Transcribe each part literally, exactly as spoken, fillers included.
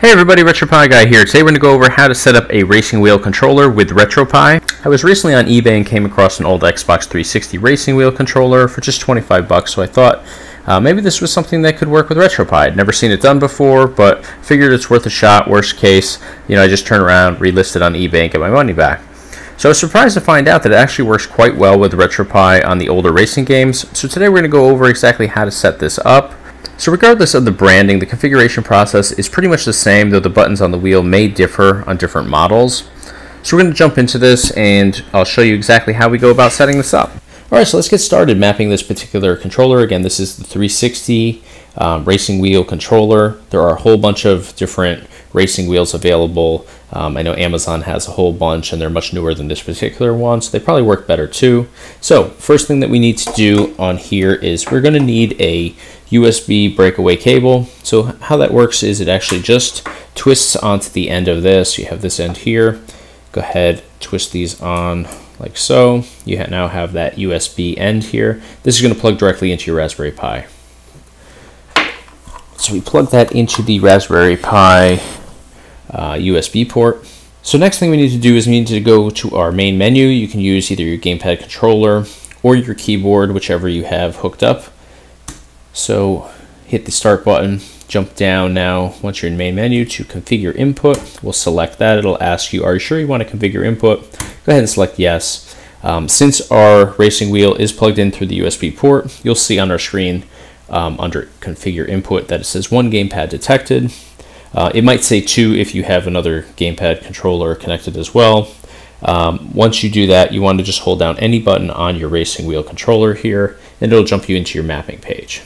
Hey everybody, RetroPie Guy here. Today we're going to go over how to set up a racing wheel controller with RetroPie. I was recently on eBay and came across an old Xbox three sixty racing wheel controller for just twenty-five bucks, so I thought uh, maybe this was something that could work with RetroPie. I'd never seen it done before, but figured it's worth a shot. Worst case, you know, I just turn around, relist it on eBay, and get my money back. So I was surprised to find out that it actually works quite well with RetroPie on the older racing games. So today we're going to go over exactly how to set this up. So regardless of the branding, the configuration process is pretty much the same, though the buttons on the wheel may differ on different models. So we're going to jump into this and I'll show you exactly how we go about setting this up. Alright, so let's get started mapping this particular controller. Again, this is the three sixty um, racing wheel controller. There are a whole bunch of different racing wheels available. Um, I know Amazon has a whole bunch and they're much newer than this particular one, so they probably work better too. So first thing that we need to do on here is we're going to need a U S B breakaway cable. So how that works is it actually just twists onto the end of this. You have this end here. Go ahead, twist these on like so. You ha now have that U S B end here. This is going to plug directly into your Raspberry Pi. So we plug that into the Raspberry Pi uh, U S B port. So next thing we need to do is we need to go to our main menu. You can use either your gamepad controller or your keyboard, whichever you have hooked up. So hit the start button, jump down now once you're in main menu to configure input. We'll select that. It'll ask you, are you sure you want to configure input? Go ahead and select yes. Um, since our racing wheel is plugged in through the U S B port, you'll see on our screen um, under configure input that it says one gamepad detected. Uh, it might say two if you have another gamepad controller connected as well. Um, once you do that, you want to just hold down any button on your racing wheel controller here and it'll jump you into your mapping page.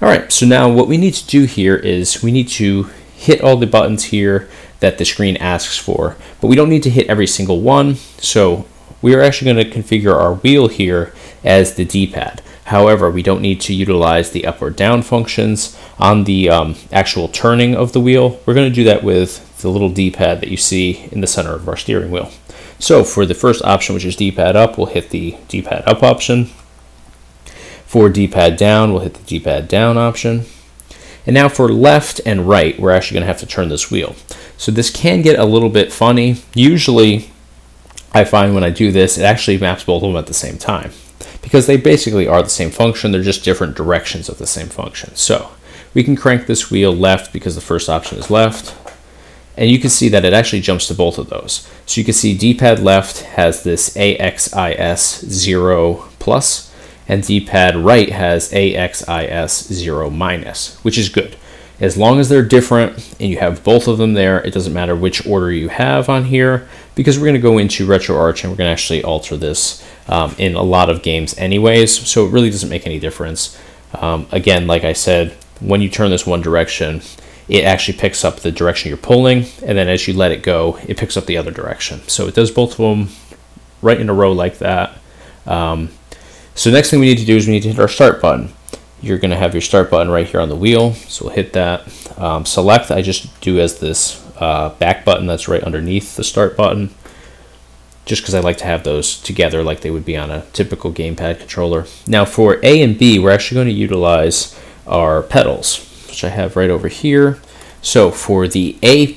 All right, so now what we need to do here is we need to hit all the buttons here that the screen asks for, but we don't need to hit every single one. So we are actually going to configure our wheel here as the D-pad. However, we don't need to utilize the up or down functions on the um, actual turning of the wheel. We're going to do that with the little D-pad that you see in the center of our steering wheel. So for the first option, which is D-pad up, we'll hit the D-pad up option. For D-pad down, we'll hit the D-pad down option. And now for left and right, we're actually going to have to turn this wheel. So this can get a little bit funny. Usually, I find when I do this, it actually maps both of them at the same time because they basically are the same function. They're just different directions of the same function. So we can crank this wheel left because the first option is left. And you can see that it actually jumps to both of those. So you can see D-pad left has this A X I S zero plus. And D-pad right has A X I S zero minus, which is good. As long as they're different and you have both of them there, it doesn't matter which order you have on here because we're going to go into RetroArch and we're going to actually alter this um, in a lot of games anyways, so it really doesn't make any difference. Um, again, like I said, when you turn this one direction, it actually picks up the direction you're pulling, and then as you let it go, it picks up the other direction. So it does both of them right in a row like that. Um, So next thing we need to do is we need to hit our start button. You're going to have your start button right here on the wheel, so we'll hit that. Um, select, I just do as this uh, back button that's right underneath the start button, just because I like to have those together like they would be on a typical gamepad controller. Now for A and B, we're actually going to utilize our pedals, which I have right over here. So for the A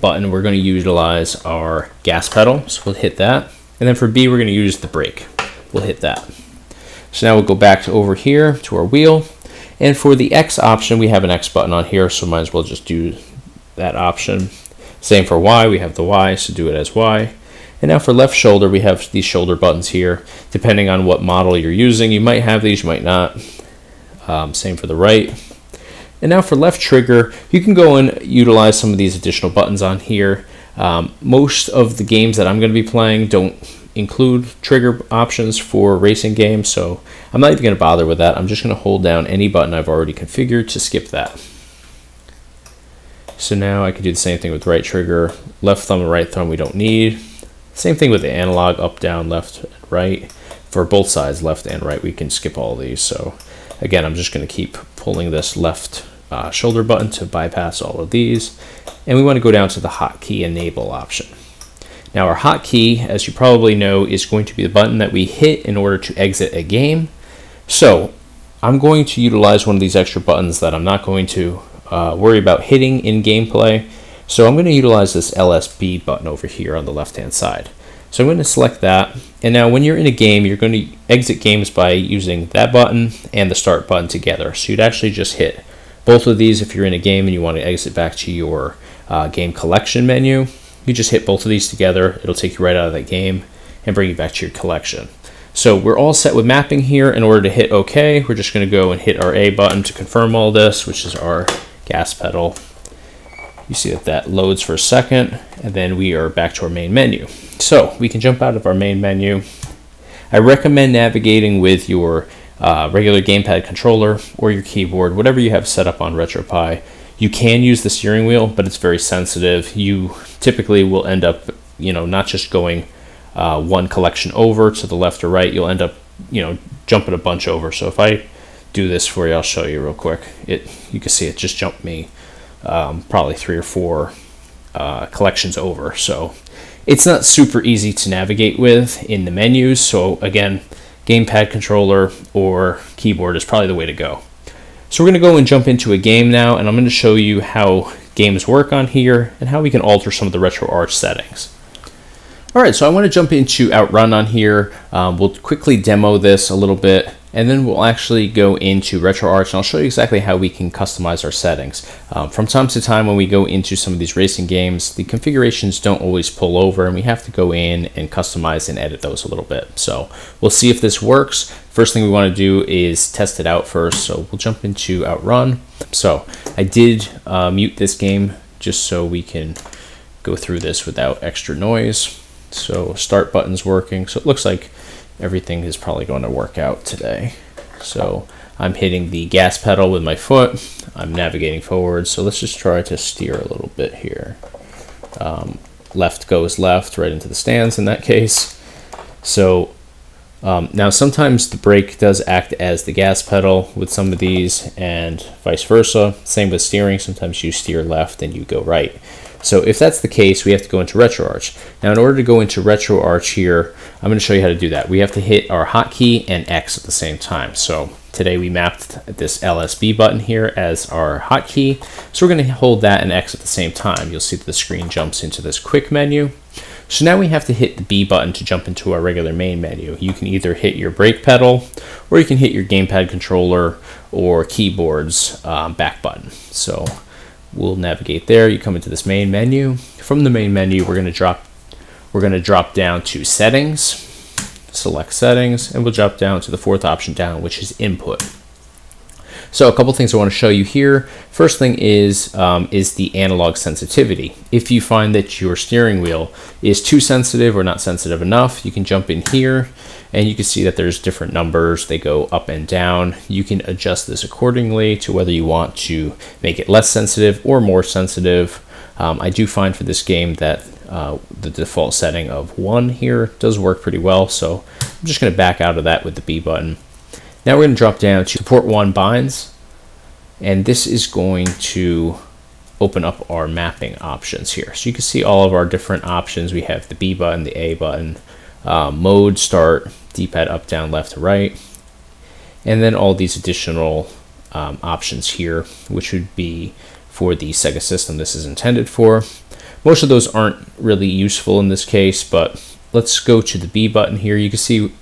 button, we're going to utilize our gas pedal, so we'll hit that. And then for B, we're going to use the brake. We'll hit that. So now we'll go back to over here to our wheel. And for the X option, we have an X button on here, so might as well just do that option. Same for Y, we have the Y, so do it as Y. And now for left shoulder, we have these shoulder buttons here. Depending on what model you're using, you might have these, you might not. Um, same for the right. And now for left trigger, you can go and utilize some of these additional buttons on here. Um, most of the games that I'm going to be playing don't include trigger options for racing games, so I'm not even going to bother with that. I'm just going to hold down any button I've already configured to skip that. So now I can do the same thing with right trigger. Left thumb and right thumb we don't need. Same thing with the analog, up, down, left, and right. For both sides, left and right, we can skip all these. So again, I'm just going to keep pulling this left uh, shoulder button to bypass all of these. And we want to go down to the hotkey enable option. Now our hotkey, as you probably know, is going to be the button that we hit in order to exit a game. So I'm going to utilize one of these extra buttons that I'm not going to uh, worry about hitting in gameplay. So I'm going to utilize this L S B button over here on the left-hand side. So I'm going to select that. And now when you're in a game, you're going to exit games by using that button and the start button together. So you'd actually just hit both of these if you're in a game and you want to exit back to your uh, game collection menu. You just hit both of these together. It'll take you right out of that game and bring you back to your collection. So we're all set with mapping here. In order to hit OK, we're just going to go and hit our A button to confirm all this, which is our gas pedal. You see that that loads for a second, and then we are back to our main menu. So we can jump out of our main menu. I recommend navigating with your uh, regular gamepad controller or your keyboard, whatever you have set up on RetroPie. You can use the steering wheel, but it's very sensitive. You typically will end up, you know, not just going uh, one collection over to the left or right, you'll end up, you know, jumping a bunch over. So if I do this for you, I'll show you real quick. It, you can see it just jumped me um, probably three or four uh, collections over. So it's not super easy to navigate with in the menus. So again, gamepad controller or keyboard is probably the way to go. So we're going to go and jump into a game now, and I'm going to show you how games work on here and how we can alter some of the RetroArch settings. All right, so I want to jump into OutRun on here. Um, we'll quickly demo this a little bit, and then we'll actually go into RetroArch, and I'll show you exactly how we can customize our settings. Um, from time to time when we go into some of these racing games, the configurations don't always pull over, and we have to go in and customize and edit those a little bit. So we'll see if this works. First thing we want to do is test it out first, so we'll jump into OutRun. So I did uh, mute this game just so we can go through this without extra noise. So start button's working, so it looks like everything is probably going to work out today. So I'm hitting the gas pedal with my foot, I'm navigating forward, so let's just try to steer a little bit here. Um, left goes left, right into the stands in that case. So um, now sometimes the brake does act as the gas pedal with some of these, and vice versa. Same with steering, sometimes you steer left and you go right. So if that's the case, we have to go into RetroArch. Now in order to go into RetroArch here, I'm going to show you how to do that. We have to hit our hotkey and X at the same time. So today we mapped this L S B button here as our hotkey. So we're going to hold that and X at the same time. You'll see that the screen jumps into this quick menu. So now we have to hit the B button to jump into our regular main menu. You can either hit your brake pedal, or you can hit your gamepad controller or keyboard's um, back button. So we'll navigate there. You come into this main menu. From the main menu, we're going to drop we're going to drop down to settings, select settings, and we'll drop down to the fourth option down, which is input. So a couple things I want to show you here. First thing is um, is the analog sensitivity. If you find that your steering wheel is too sensitive or not sensitive enough, you can jump in here and you can see that there's different numbers. They go up and down. You can adjust this accordingly to whether you want to make it less sensitive or more sensitive. Um, I do find for this game that uh, the default setting of one here does work pretty well. So I'm just going to back out of that with the B button. Now we're going to drop down to port one binds, and this is going to open up our mapping options here. So you can see all of our different options. We have the B button, the A button, uh, mode, start, D-pad, up, down, left, to right, and then all these additional um, options here, which would be for the Sega system this is intended for. Most of those aren't really useful in this case, but let's go to the B button here. You can see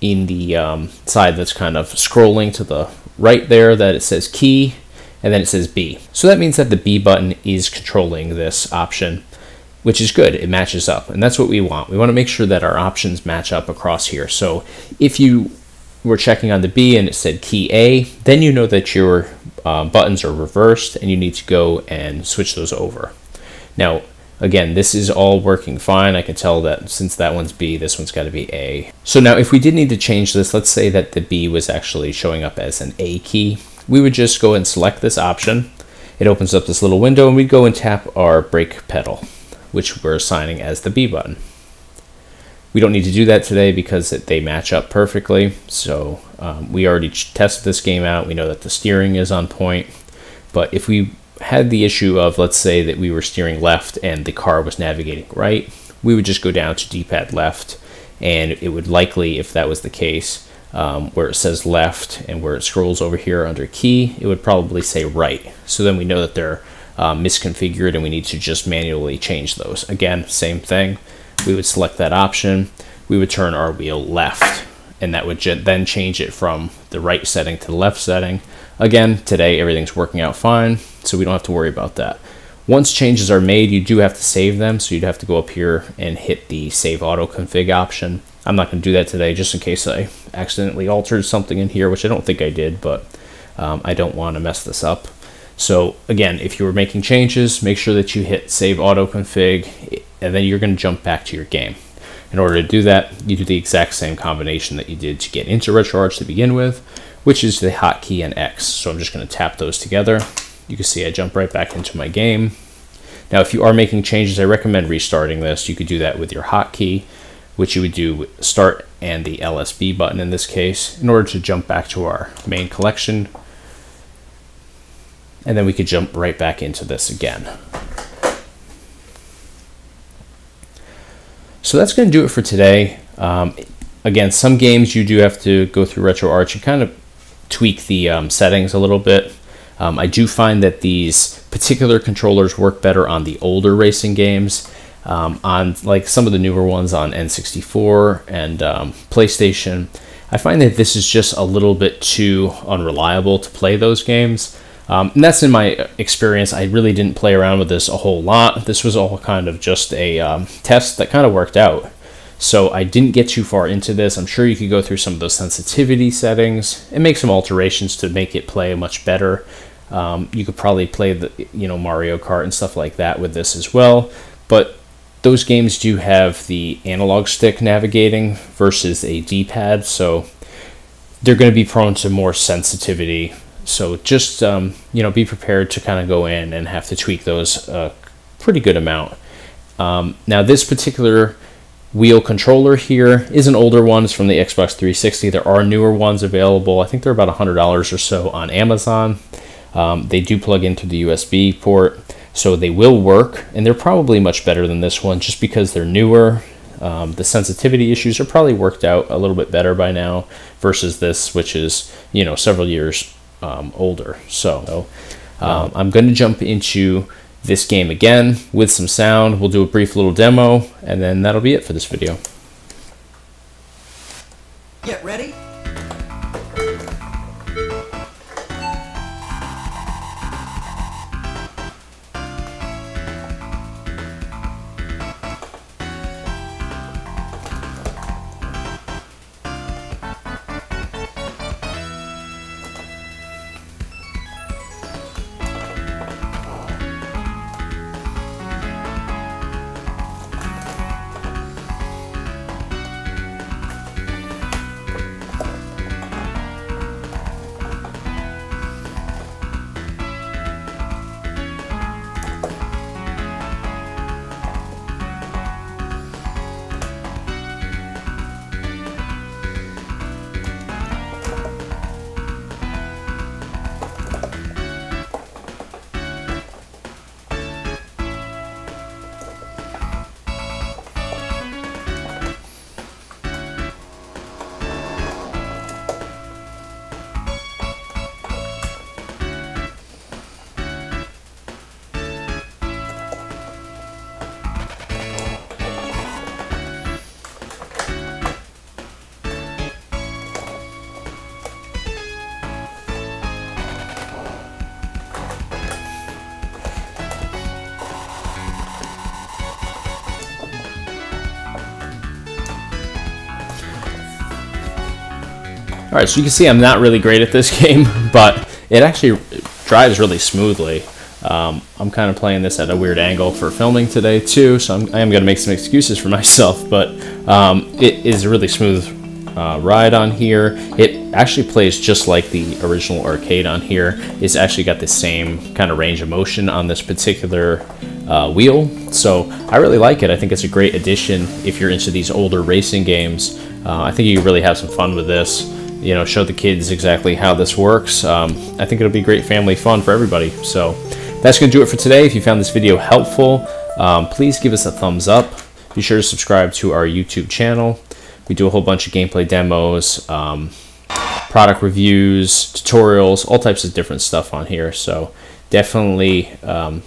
in the um, side that's kind of scrolling to the right there that it says key, and then it says B. So that means that the B button is controlling this option, which is good. It matches up, and that's what we want. We want to make sure that our options match up across here. So if you were checking on the B and it said key A, then you know that your uh, buttons are reversed and you need to go and switch those over. Now, again, this is all working fine. I can tell that since that one's B, this one's got to be A. So now if we did need to change this, let's say that the B was actually showing up as an A key. We would just go and select this option. It opens up this little window, and we'd go and tap our brake pedal, which we're assigning as the B button. We don't need to do that today because they match up perfectly. So um, we already tested this game out. We know that the steering is on point, but if we had the issue of, let's say that we were steering left and the car was navigating right, we would just go down to D-pad left, and it would likely, if that was the case, um, where it says left and where it scrolls over here under key, it would probably say right. So then we know that they're uh, misconfigured and we need to just manually change those. Again, same thing. We would select that option. We would turn our wheel left, and that would then change it from the right setting to the left setting. Again, today everything's working out fine, so we don't have to worry about that. Once changes are made, you do have to save them, so you'd have to go up here and hit the Save Auto Config option. I'm not going to do that today, just in case I accidentally altered something in here, which I don't think I did, but um, I don't want to mess this up. So again, if you were making changes, make sure that you hit Save Auto Config, and then you're going to jump back to your game. In order to do that, you do the exact same combination that you did to get into RetroArch to begin with, which is the hotkey and X. So I'm just going to tap those together. You can see I jump right back into my game. Now, if you are making changes, I recommend restarting this. You could do that with your hotkey, which you would do with Start and the L S B button in this case, in order to jump back to our main collection. And then we could jump right back into this again. So that's going to do it for today. Um, again, some games you do have to go through RetroArch and kind of tweak the um, settings a little bit. Um, I do find that these particular controllers work better on the older racing games. Um, on like some of the newer ones on N sixty-four and um, PlayStation, I find that this is just a little bit too unreliable to play those games. Um, and that's in my experience. I really didn't play around with this a whole lot. This was all kind of just a um, test that kind of worked out. So I didn't get too far into this. I'm sure you could go through some of those sensitivity settings and make some alterations to make it play much better. Um, you could probably play the, you know, Mario Kart and stuff like that with this as well. But those games do have the analog stick navigating versus a D-pad, so they're going to be prone to more sensitivity. So just, um, you know, be prepared to kind of go in and have to tweak those a pretty good amount. Um, now, this particular wheel controller here is an older one. It's from the Xbox three sixty. There are newer ones available. I think they're about one hundred dollars or so on Amazon. Um, they do plug into the U S B port, so they will work. And they're probably much better than this one just because they're newer. Um, the sensitivity issues are probably worked out a little bit better by now versus this, which is, you know, several years Um, older. So um, I'm going to jump into this game again with some sound. We'll do a brief little demo, and then that'll be it for this video. Get ready. All right, so you can see I'm not really great at this game, but it actually drives really smoothly. Um, I'm kind of playing this at a weird angle for filming today too, so I'm, I am gonna make some excuses for myself, but um, it is a really smooth uh, ride on here. It actually plays just like the original arcade on here. It's actually got the same kind of range of motion on this particular uh, wheel, so I really like it. I think it's a great addition if you're into these older racing games. Uh, I think you really have some fun with this. You know, show the kids exactly how this works. Um, I think it'll be great family fun for everybody. So that's going to do it for today. If you found this video helpful, um, please give us a thumbs up. Be sure to subscribe to our YouTube channel. We do a whole bunch of gameplay demos, um, product reviews, tutorials, all types of different stuff on here. So definitely um,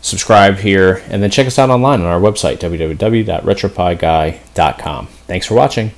subscribe here, and then check us out online on our website, w w w dot retro pie guy dot com. Thanks for watching.